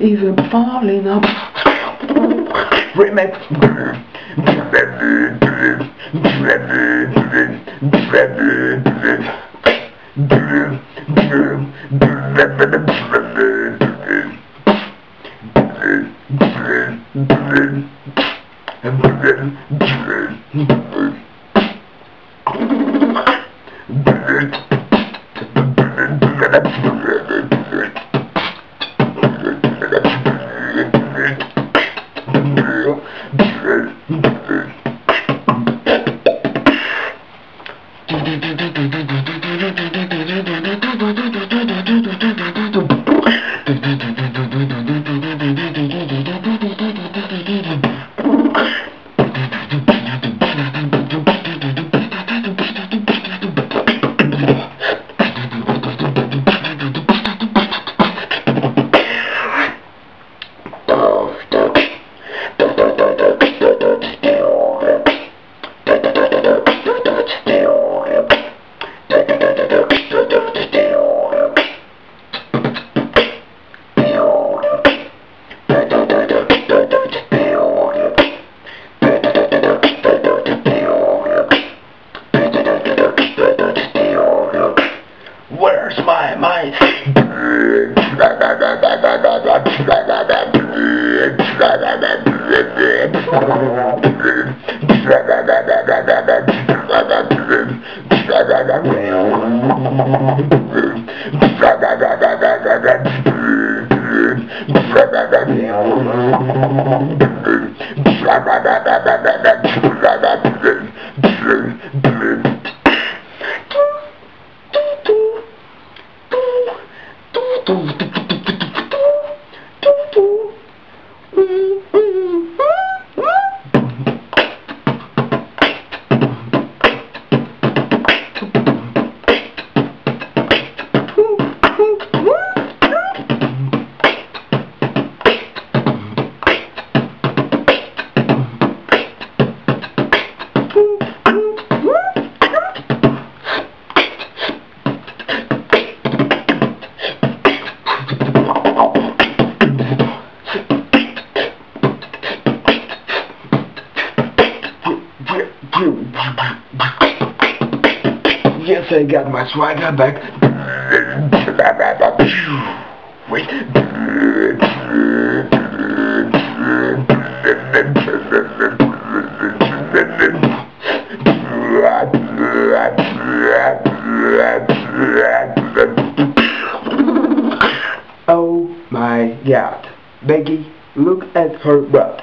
Even falling up. Remix. Yes, I got my swagger back. Wait. Oh my God. Becky, look at her butt.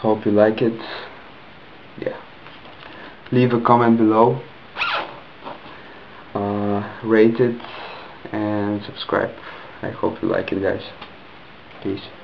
Hope you like it. Yeah, leave a comment below, rate it and subscribe. I hope you like it, guys. Peace.